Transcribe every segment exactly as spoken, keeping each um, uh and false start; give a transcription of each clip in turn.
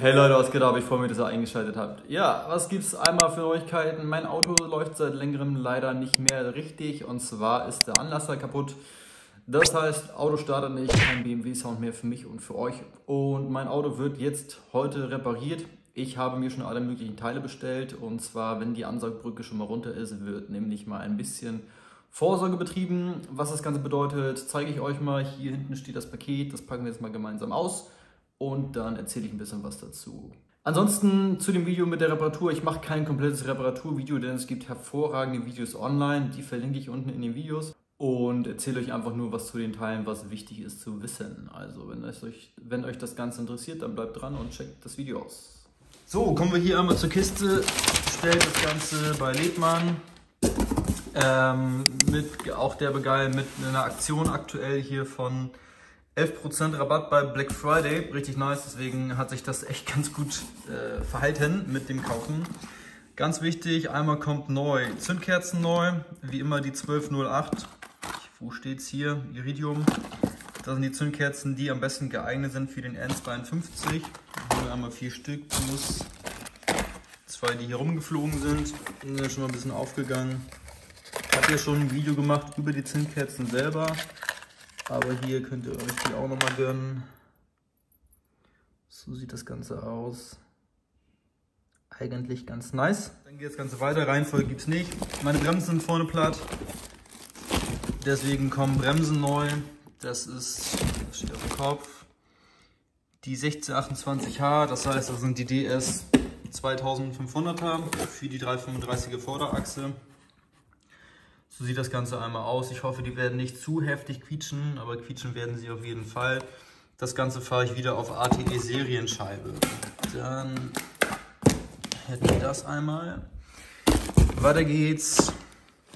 Hey Leute, was geht ab? Ich freue mich, dass ihr eingeschaltet habt. Ja, was gibt's einmal für Neuigkeiten? Mein Auto läuft seit längerem leider nicht mehr richtig und zwar ist der Anlasser kaputt. Das heißt, Auto startet nicht, kein B M W-Sound mehr für mich und für euch. Und mein Auto wird jetzt heute repariert. Ich habe mir schon alle möglichen Teile bestellt und zwar, wenn die Ansaugbrücke schon mal runter ist, wird nämlich mal ein bisschen Vorsorge betrieben. Was das Ganze bedeutet, zeige ich euch mal. Hier hinten steht das Paket, das packen wir jetzt mal gemeinsam aus. Und dann erzähle ich ein bisschen was dazu. Ansonsten zu dem Video mit der Reparatur. Ich mache kein komplettes Reparaturvideo, denn es gibt hervorragende Videos online. Die verlinke ich unten in den Videos. Und erzähle euch einfach nur was zu den Teilen, was wichtig ist zu wissen. Also wenn euch, wenn euch das Ganze interessiert, dann bleibt dran und checkt das Video aus. So, kommen wir hier einmal zur Kiste. Stellt das Ganze bei Leebmann. Ähm, mit, auch der Begeil mit einer Aktion aktuell hier von elf Prozent Rabatt bei Black Friday, richtig nice, deswegen hat sich das echt ganz gut äh, verhalten mit dem Kaufen. Ganz wichtig, einmal kommt neu, Zündkerzen neu, wie immer die zwölf null acht, wo steht's hier, Iridium. Das sind die Zündkerzen, die am besten geeignet sind für den N zweiundfünfzig. Hier einmal vier Stück, plus zwei, die hier rumgeflogen sind, sind schon mal ein bisschen aufgegangen. Ich habe ja schon ein Video gemacht über die Zündkerzen selber. Aber hier könnt ihr euch die auch nochmal gönnen. So sieht das Ganze aus. Eigentlich ganz nice. Dann geht das Ganze weiter. Reihenfolge gibt es nicht. Meine Bremsen sind vorne platt. Deswegen kommen Bremsen neu. Das ist, das steht auf dem Kopf. Die sechzehn achtundzwanzig H, das heißt, das sind die D S zweitausendfünfhunderter für die dreihundertfünfunddreißiger Vorderachse. So sieht das Ganze einmal aus. Ich hoffe, die werden nicht zu heftig quietschen, aber quietschen werden sie auf jeden Fall. Das Ganze fahre ich wieder auf A T E-Serienscheibe. Dann hätten wir das einmal. Weiter geht's.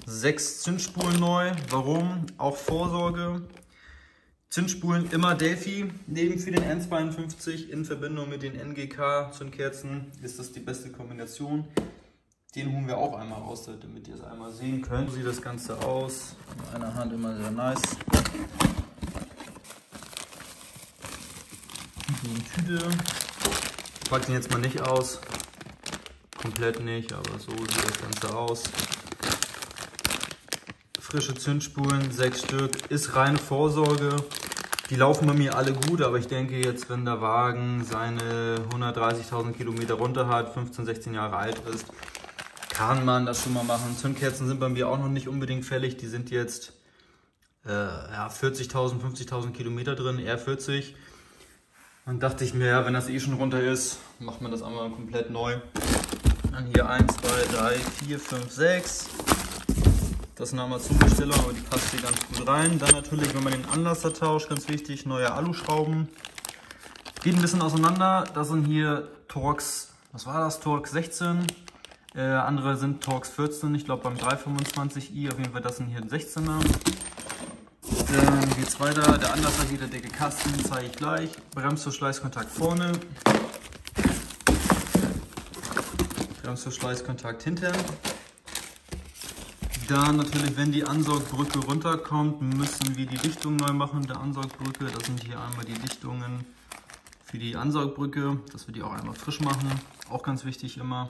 Sechs Zündspulen neu. Warum? Auch Vorsorge. Zündspulen immer Delphi. Neben für den N zweiundfünfzig in Verbindung mit den N G K-Zündkerzen ist das die beste Kombination. Den holen wir auch einmal raus, damit ihr es einmal sehen könnt. So sieht das Ganze aus. Mit einer Hand immer sehr nice. Die Tüte. Ich packe den jetzt mal nicht aus. Komplett nicht, aber so sieht das Ganze aus. Frische Zündspulen, sechs Stück. Ist reine Vorsorge. Die laufen bei mir alle gut, aber ich denke jetzt, wenn der Wagen seine hundertdreißigtausend Kilometer runter hat, fünfzehn, sechzehn Jahre alt ist, kann man das schon mal machen. Zündkerzen sind bei mir auch noch nicht unbedingt fällig. Die sind jetzt äh, ja, vierzigtausend, fünfzigtausend Kilometer drin, eher vierzig. Dann dachte ich mir, ja, wenn das eh schon runter ist, macht man das einmal komplett neu. Dann hier eins, zwei, drei, vier, fünf, sechs. Das sind einmal Zubestellungen, aber die passt hier ganz gut rein. Dann natürlich, wenn man den Anlasser tauscht, ganz wichtig, neue Aluschrauben. Geht ein bisschen auseinander. Das sind hier Torx, was war das? Torx sechzehn. Äh, andere sind Torx vierzehn, ich glaube beim drei fünfundzwanzig i, auf jeden Fall das sind hier ein sechzehner. Dann geht es weiter, der Anlasser geht der dicke Kasten, zeige ich gleich. Bremsverschleißkontakt vorne. Bremsverschleißkontakt hinten. Dann natürlich, wenn die Ansaugbrücke runterkommt, müssen wir die Dichtung neu machen, der Ansaugbrücke. Das sind hier einmal die Dichtungen für die Ansaugbrücke, dass wir die auch einmal frisch machen, auch ganz wichtig immer.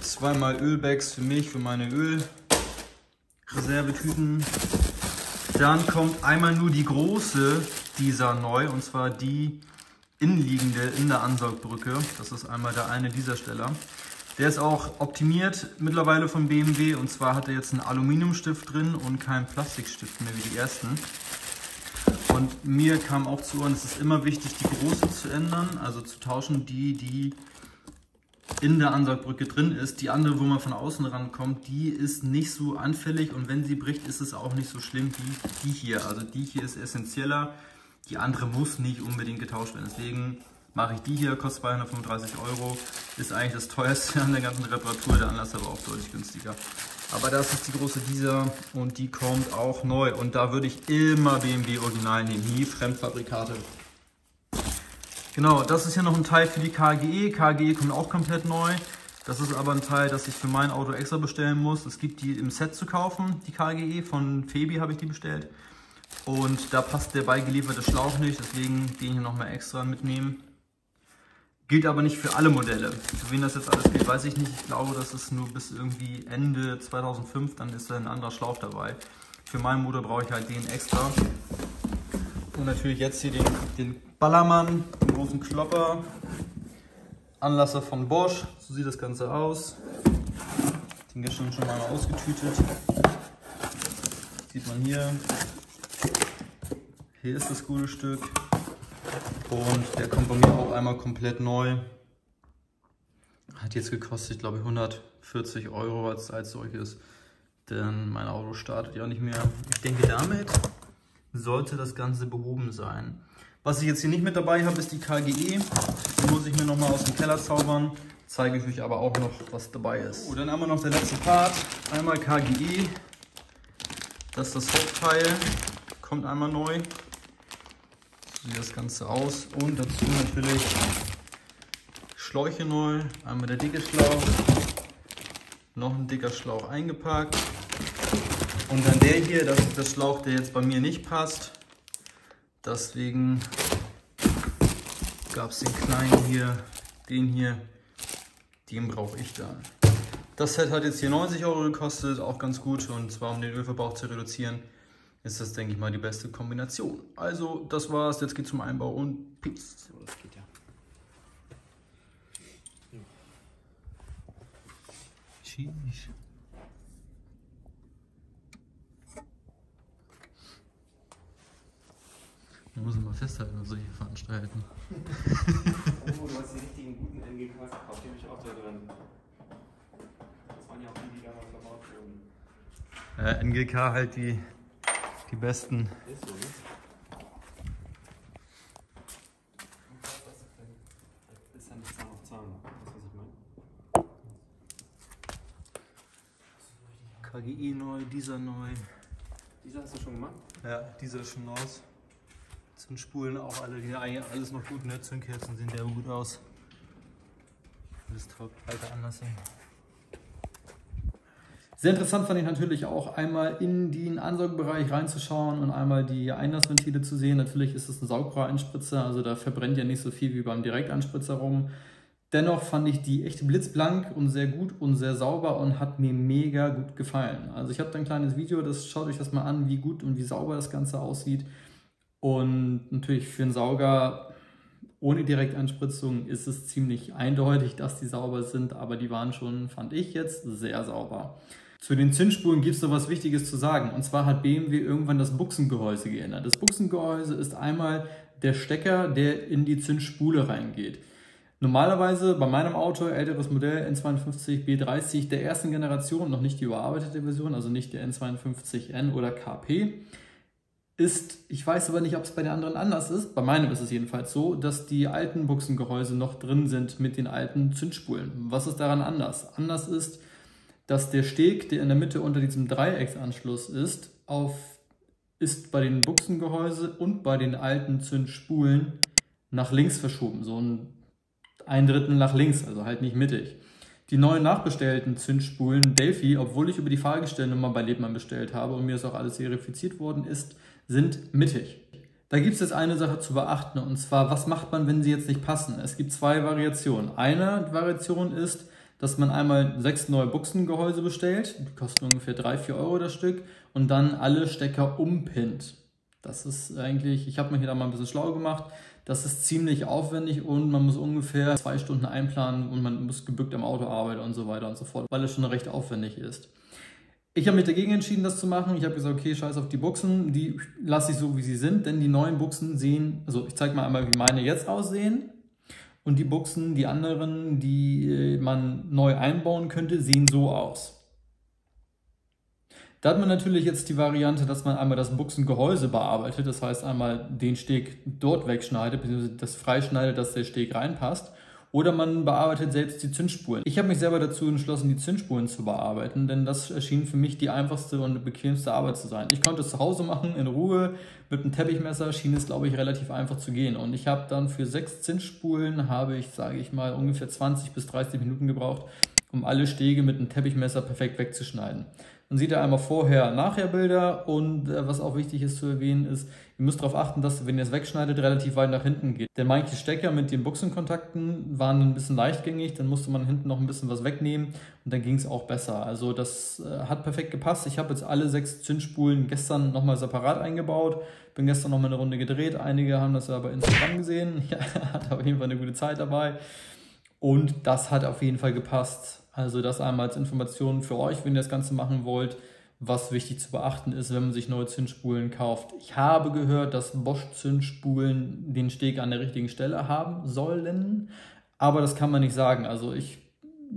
Zweimal Ölbags für mich, für meine Ölreservetüten. Dann kommt einmal nur die große D I S A neu, und zwar die innenliegende in der Ansaugbrücke. Das ist einmal der eine D I S A-Steller. Der ist auch optimiert mittlerweile von B M W, und zwar hat er jetzt einen Aluminiumstift drin und keinen Plastikstift mehr wie die ersten. Und mir kam auch zu, und es ist immer wichtig, die große zu ändern, also zu tauschen, die, die in der Ansaugbrücke drin ist. Die andere, wo man von außen rankommt, die ist nicht so anfällig und wenn sie bricht, ist es auch nicht so schlimm wie die hier. Also die hier ist essentieller, die andere muss nicht unbedingt getauscht werden. Deswegen mache ich die hier, kostet zweihundertfünfunddreißig Euro, ist eigentlich das teuerste an der ganzen Reparatur, der Anlass aber auch deutlich günstiger. Aber das ist die große D I S A und die kommt auch neu und da würde ich immer B M W Original nehmen, nie Fremdfabrikate. Genau, das ist hier noch ein Teil für die K G E. K G E kommt auch komplett neu. Das ist aber ein Teil, das ich für mein Auto extra bestellen muss. Es gibt die im Set zu kaufen, die K G E. Von Febi habe ich die bestellt. Und da passt der beigelieferte Schlauch nicht, deswegen den hier nochmal extra mitnehmen. Gilt aber nicht für alle Modelle. Für wen das jetzt alles gilt, weiß ich nicht. Ich glaube, das ist nur bis irgendwie Ende zweitausendfünf, dann ist da ein anderer Schlauch dabei. Für meinen Motor brauche ich halt den extra. Und natürlich jetzt hier den, den Ballermann, den großen Klopper. Anlasser von Bosch, so sieht das Ganze aus. Den gestern schon mal ausgetütet. Das sieht man hier. Hier ist das gute Stück. Und der kommt bei mir auch einmal komplett neu. Hat jetzt gekostet, glaube ich, hundertvierzig Euro als, als solches. Denn mein Auto startet ja nicht mehr. Ich denke, damit sollte das Ganze behoben sein. Was ich jetzt hier nicht mit dabei habe, ist die K G E. Die muss ich mir nochmal aus dem Keller zaubern. Zeige ich euch aber auch noch, was dabei ist. So, dann haben wir noch der letzte Part. Einmal K G E. Das ist das Hauptteil. Kommt einmal neu. Sieht das Ganze aus, und dazu natürlich Schläuche neu, einmal der dicke Schlauch, noch ein dicker Schlauch eingepackt, und dann der hier, das ist der Schlauch, der jetzt bei mir nicht passt, deswegen gab es den kleinen hier, den hier, den brauche ich dann. Das Set hat jetzt hier neunzig Euro gekostet, auch ganz gut, und zwar um den Ölverbrauch zu reduzieren. Ist das, denke ich mal, die beste Kombination. Also, das war's. Jetzt geht's zum Einbau und peace. So, das geht ja. Ja. Sheesh. Man muss immer festhalten an solche Veranstaltungen. Oh, du hast die richtigen guten N G K gekauft, die habe ich auch da drin. Das waren ja auch die, die damals verbaut wurden. Ja, N G K halt die. Die besten. K G E neu, D I S A neu. D I S A hast du schon gemacht? Ja, D I S A ist schon raus. Zündspulen auch alle, die alles noch gut, ne? Zündkerzen sehen sehr gut aus. Das taugt weiter anders hin. Sehr interessant fand ich natürlich auch, einmal in den Ansaugbereich reinzuschauen und einmal die Einlassventile zu sehen. Natürlich ist es ein Saugrohreinspritzereinspritzer, also da verbrennt ja nicht so viel wie beim Direkteinspritzer rum. Dennoch fand ich die echt blitzblank und sehr gut und sehr sauber und hat mir mega gut gefallen. Also ich habe da ein kleines Video, das schaut euch das mal an, wie gut und wie sauber das Ganze aussieht. Und natürlich für einen Sauger ohne Direkteinspritzung ist es ziemlich eindeutig, dass die sauber sind, aber die waren schon, fand ich jetzt, sehr sauber. Zu den Zündspulen gibt es noch was Wichtiges zu sagen, und zwar hat B M W irgendwann das Buchsengehäuse geändert. Das Buchsengehäuse ist einmal der Stecker, der in die Zündspule reingeht. Normalerweise bei meinem Auto, älteres Modell N zweiundfünfzig, B dreißig der ersten Generation, noch nicht die überarbeitete Version, also nicht der N zweiundfünfzig N oder K P, ist, ich weiß aber nicht, ob es bei den anderen anders ist, bei meinem ist es jedenfalls so, dass die alten Buchsengehäuse noch drin sind mit den alten Zündspulen. Was ist daran anders? Anders ist, dass der Steg, der in der Mitte unter diesem Dreiecksanschluss ist, auf, ist bei den Buchsengehäuse und bei den alten Zündspulen nach links verschoben. So ein, ein Drittel nach links, also halt nicht mittig. Die neuen nachbestellten Zündspulen Delphi, obwohl ich über die Fahrgestellnummer bei Leebmann bestellt habe und mir ist auch alles serifiziert worden ist, sind mittig. Da gibt es jetzt eine Sache zu beachten, und zwar, was macht man, wenn sie jetzt nicht passen? Es gibt zwei Variationen. Eine Variation ist, dass man einmal sechs neue Buchsengehäuse bestellt, die kosten ungefähr drei, vier Euro das Stück, und dann alle Stecker umpinnt. Das ist eigentlich, ich habe mich hier da mal ein bisschen schlau gemacht, das ist ziemlich aufwendig und man muss ungefähr zwei Stunden einplanen und man muss gebückt am Auto arbeiten und so weiter und so fort, weil es schon recht aufwendig ist. Ich habe mich dagegen entschieden, das zu machen. Ich habe gesagt, okay, scheiß auf die Buchsen, die lasse ich so, wie sie sind, denn die neuen Buchsen sehen, also ich zeige mal einmal, wie meine jetzt aussehen. Und die Buchsen, die anderen, die man neu einbauen könnte, sehen so aus. Da hat man natürlich jetzt die Variante, dass man einmal das Buchsengehäuse bearbeitet, das heißt einmal den Steg dort wegschneidet, beziehungsweise das freischneidet, dass der Steg reinpasst. Oder man bearbeitet selbst die Zündspulen. Ich habe mich selber dazu entschlossen, die Zündspulen zu bearbeiten, denn das erschien für mich die einfachste und bequemste Arbeit zu sein. Ich konnte es zu Hause machen, in Ruhe, mit einem Teppichmesser schien es, glaube ich, relativ einfach zu gehen. Und ich habe dann für sechs Zündspulen, habe ich, sage ich mal, ungefähr zwanzig bis dreißig Minuten gebraucht, um alle Stege mit einem Teppichmesser perfekt wegzuschneiden. Dann seht ihr einmal Vorher-Nachher-Bilder und äh, was auch wichtig ist zu erwähnen ist, ihr müsst darauf achten, dass wenn ihr es wegschneidet, relativ weit nach hinten geht. Denn manche Stecker mit den Buchsenkontakten waren ein bisschen leichtgängig, dann musste man hinten noch ein bisschen was wegnehmen und dann ging es auch besser. Also das äh, hat perfekt gepasst. Ich habe jetzt alle sechs Zündspulen gestern nochmal separat eingebaut, bin gestern nochmal eine Runde gedreht. Einige haben das ja bei Instagram gesehen, ja, hat auf jeden Fall eine gute Zeit dabei und das hat auf jeden Fall gepasst. Also das einmal als Information für euch, wenn ihr das Ganze machen wollt, was wichtig zu beachten ist, wenn man sich neue Zündspulen kauft. Ich habe gehört, dass Bosch-Zündspulen den Steg an der richtigen Stelle haben sollen, aber das kann man nicht sagen. Also ich,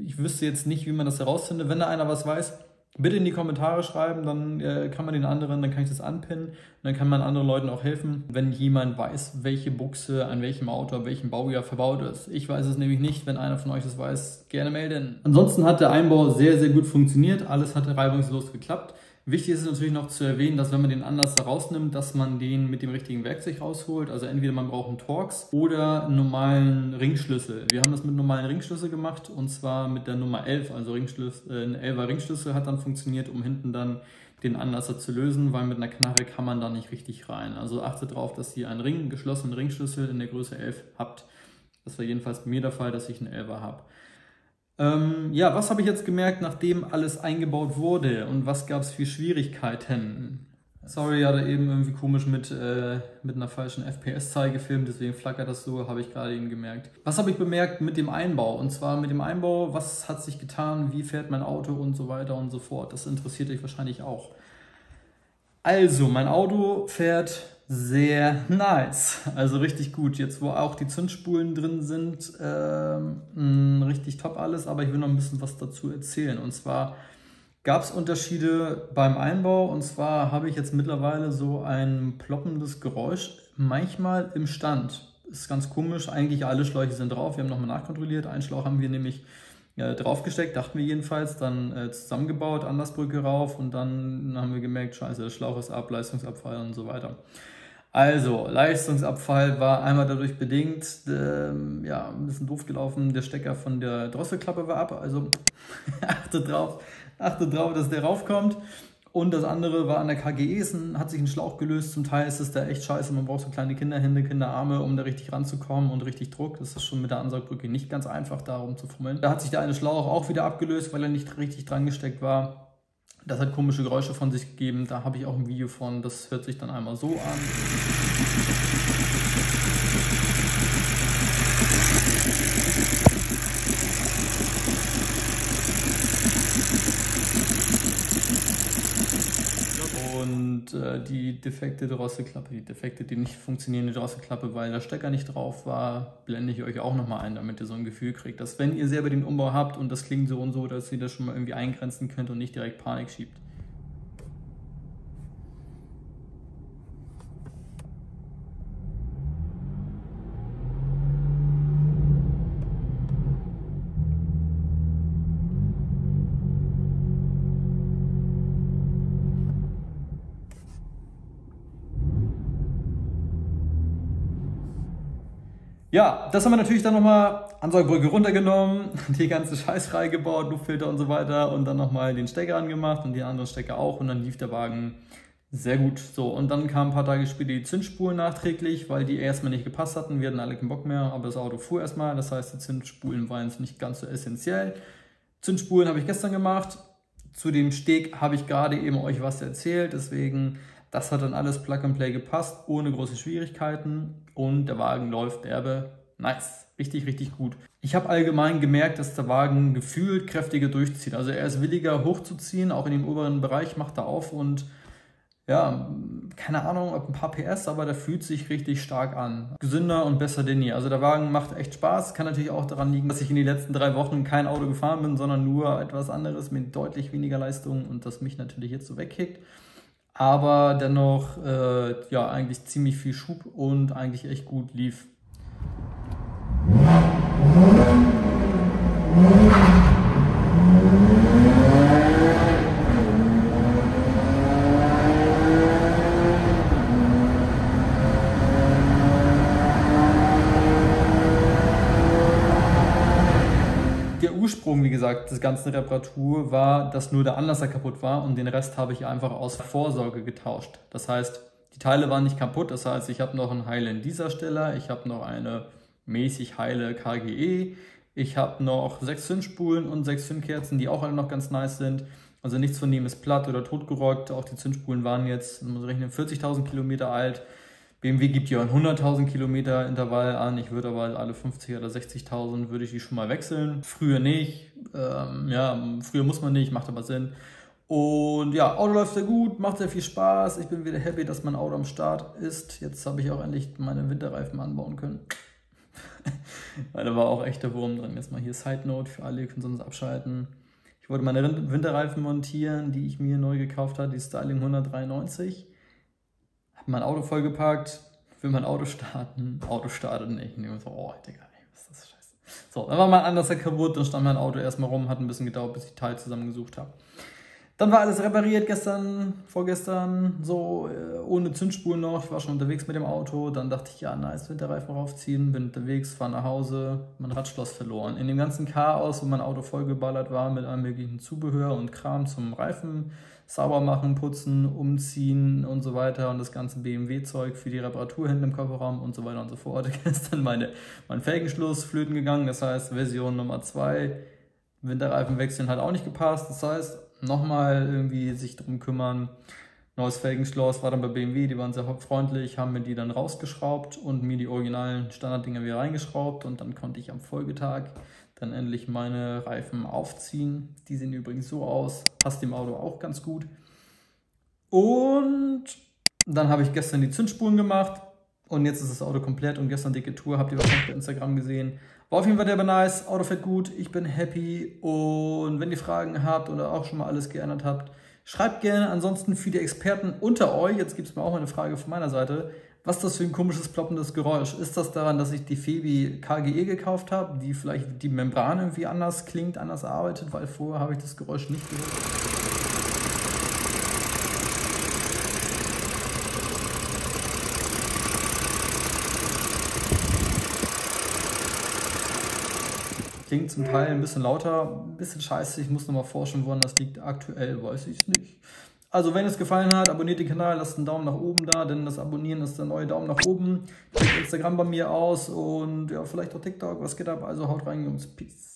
ich wüsste jetzt nicht, wie man das herausfindet. Wenn da einer was weiß, bitte in die Kommentare schreiben, dann äh, kann man den anderen, dann kann ich das anpinnen, dann kann man anderen Leuten auch helfen, wenn jemand weiß, welche Buchse an welchem Auto, an welchem Baujahr verbaut ist. Ich weiß es nämlich nicht, wenn einer von euch das weiß, gerne melden. Ansonsten hat der Einbau sehr, sehr gut funktioniert, alles hat reibungslos geklappt. Wichtig ist es natürlich noch zu erwähnen, dass wenn man den Anlass rausnimmt, dass man den mit dem richtigen Werkzeug rausholt. Also entweder man braucht einen Torx oder einen normalen Ringschlüssel. Wir haben das mit normalen Ringschlüssel gemacht und zwar mit der Nummer elf. Also Ringschlüssel, äh, ein elfer Ringschlüssel hat dann funktioniert, um hinten dann den Anlasser zu lösen, weil mit einer Knarre kann man da nicht richtig rein. Also achtet darauf, dass ihr einen Ring, geschlossenen Ringschlüssel in der Größe elf habt. Das war jedenfalls bei mir der Fall, dass ich einen elfer habe. Ähm, ja, was habe ich jetzt gemerkt, nachdem alles eingebaut wurde und was gab es für Schwierigkeiten? Sorry, ja, da eben irgendwie komisch mit, äh, mit einer falschen F P S-Zahl gefilmt, deswegen flackert das so, habe ich gerade eben gemerkt. Was habe ich bemerkt mit dem Einbau? Und zwar mit dem Einbau, was hat sich getan, wie fährt mein Auto und so weiter und so fort. Das interessiert euch wahrscheinlich auch. Also, mein Auto fährt sehr nice, also richtig gut. Jetzt, wo auch die Zündspulen drin sind, ähm, richtig top alles, aber ich will noch ein bisschen was dazu erzählen. Und zwar gab es Unterschiede beim Einbau und zwar habe ich jetzt mittlerweile so ein ploppendes Geräusch, manchmal im Stand. Ist ganz komisch, eigentlich alle Schläuche sind drauf, wir haben nochmal nachkontrolliert. Einen Schlauch haben wir nämlich äh, draufgesteckt, dachten wir jedenfalls, dann äh, zusammengebaut, Anlassbrücke rauf und dann haben wir gemerkt, scheiße, der Schlauch ist ab, Leistungsabfall und so weiter. Also, Leistungsabfall war einmal dadurch bedingt, ähm, ja, ein bisschen doof gelaufen, der Stecker von der Drosselklappe war ab, also achtet drauf, achtet drauf, dass der raufkommt. Und das andere war an der K G E, hat sich ein Schlauch gelöst, zum Teil ist es da echt scheiße, man braucht so kleine Kinderhände, Kinderarme, um da richtig ranzukommen und richtig Druck. Das ist schon mit der Ansaugbrücke nicht ganz einfach, da rumzufummeln. Da hat sich der eine Schlauch auch wieder abgelöst, weil er nicht richtig dran gesteckt war. Das hat komische Geräusche von sich gegeben, da habe ich auch ein Video von, das hört sich dann einmal so an. Und äh, die defekte Drosselklappe, die defekte, die nicht funktionierende Drosselklappe, weil der Stecker nicht drauf war, blende ich euch auch nochmal ein, damit ihr so ein Gefühl kriegt, dass wenn ihr selber den Umbau habt und das klingt so und so, dass ihr das schon mal irgendwie eingrenzen könnt und nicht direkt Panik schiebt. Ja, das haben wir natürlich dann nochmal Ansaugbrücke runtergenommen, die ganze Scheiß freigebaut, Luftfilter und so weiter und dann nochmal den Stecker angemacht und den anderen Stecker auch und dann lief der Wagen sehr gut. So, und dann kamen ein paar Tage später die Zündspulen nachträglich, weil die erstmal nicht gepasst hatten, wir hatten alle keinen Bock mehr, aber das Auto fuhr erstmal, das heißt die Zündspulen waren jetzt nicht ganz so essentiell. Zündspulen habe ich gestern gemacht, zu dem Steg habe ich gerade eben euch was erzählt, deswegen... Das hat dann alles Plug and Play gepasst, ohne große Schwierigkeiten und der Wagen läuft derbe nice. Richtig, richtig gut. Ich habe allgemein gemerkt, dass der Wagen gefühlt kräftiger durchzieht. Also er ist williger hochzuziehen, auch in dem oberen Bereich macht er auf und ja, keine Ahnung, ob ein paar P S, aber der fühlt sich richtig stark an. Gesünder und besser denn je. Also der Wagen macht echt Spaß. Kann natürlich auch daran liegen, dass ich in den letzten drei Wochen kein Auto gefahren bin, sondern nur etwas anderes mit deutlich weniger Leistung und das mich natürlich jetzt so wegkickt. Aber dennoch, äh, ja, eigentlich ziemlich viel Schub und eigentlich echt gut lief. Ursprung, wie gesagt, des ganzen Reparatur war, dass nur der Anlasser kaputt war und den Rest habe ich einfach aus Vorsorge getauscht. Das heißt, die Teile waren nicht kaputt, das heißt, ich habe noch einen heilen D I S A-Steller, ich habe noch eine mäßig heile K G E, ich habe noch sechs Zündspulen und sechs Zündkerzen, die auch alle noch ganz nice sind. Also nichts von dem ist platt oder totgerockt. Auch die Zündspulen waren jetzt, man muss rechnen, vierzigtausend Kilometer alt. B M W gibt ja ein hunderttausend Kilometer Intervall an. Ich würde aber alle fünfzig oder sechzigtausend würde ich die schon mal wechseln. Früher nicht. Ähm, ja, früher muss man nicht, macht aber Sinn. Und ja, Auto läuft sehr gut, macht sehr viel Spaß. Ich bin wieder happy, dass mein Auto am Start ist. Jetzt habe ich auch endlich meine Winterreifen anbauen können. Weil da war auch echt der Wurm drin. Jetzt mal hier Side Note für alle, ihr könnt sonst abschalten. Ich wollte meine Winterreifen montieren, die ich mir neu gekauft habe, die Styling hundertdreiundneunzig. Habe mein Auto vollgepackt, will mein Auto starten, Auto startet nicht. Und so, oh, Digga, was ist das scheiße. So, dann war mein Anlasser kaputt, dann stand mein Auto erstmal rum, hat ein bisschen gedauert, bis ich Teil zusammengesucht habe. Dann war alles repariert gestern, vorgestern, so ohne Zündspulen noch. Ich war schon unterwegs mit dem Auto. Dann dachte ich, ja, nice, Winterreifen raufziehen. Bin unterwegs, fahre nach Hause, mein Radschloss verloren. In dem ganzen Chaos, wo mein Auto vollgeballert war mit allem möglichen Zubehör und Kram zum Reifen sauber machen, putzen, umziehen und so weiter. Und das ganze B M W-Zeug für die Reparatur hinten im Kofferraum und so weiter und so fort. Gestern meine, mein Felgenschluss flöten gegangen. Das heißt, Version Nummer zwei, Winterreifen wechseln hat auch nicht gepasst. Das heißt, nochmal irgendwie sich drum kümmern. Neues Felgenschloss war dann bei B M W, die waren sehr freundlich, haben mir die dann rausgeschraubt und mir die originalen Standarddinger wieder reingeschraubt und dann konnte ich am Folgetag dann endlich meine Reifen aufziehen. Die sehen übrigens so aus, passt dem Auto auch ganz gut. Und dann habe ich gestern die Zündspulen gemacht und jetzt ist das Auto komplett und gestern dicke Tour, habt ihr wahrscheinlich bei Instagram gesehen. War auf jeden Fall derbe nice, Auto fährt gut, ich bin happy und wenn ihr Fragen habt oder auch schon mal alles geändert habt, schreibt gerne. Ansonsten für die Experten unter euch, jetzt gibt es mir auch mal eine Frage von meiner Seite, was das für ein komisches ploppendes Geräusch? Ist das daran, dass ich die Febi K G E gekauft habe, die vielleicht die Membran irgendwie anders klingt, anders arbeitet, weil vorher habe ich das Geräusch nicht gehört. Klingt zum Teil ein bisschen lauter, ein bisschen scheiße. Ich muss nochmal forschen, woran das liegt. Aktuell weiß ich es nicht. Also, wenn es gefallen hat, abonniert den Kanal, lasst einen Daumen nach oben da, denn das Abonnieren ist der neue Daumen nach oben. Checkt Instagram bei mir aus und ja, vielleicht auch TikTok. Was geht ab? Also haut rein, Jungs. Peace.